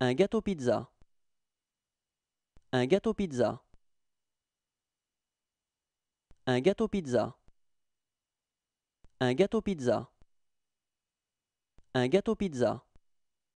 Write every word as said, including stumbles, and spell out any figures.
Un gâteau pizza. Un gâteau pizza. Un gâteau pizza. Un gâteau pizza. Un gâteau pizza.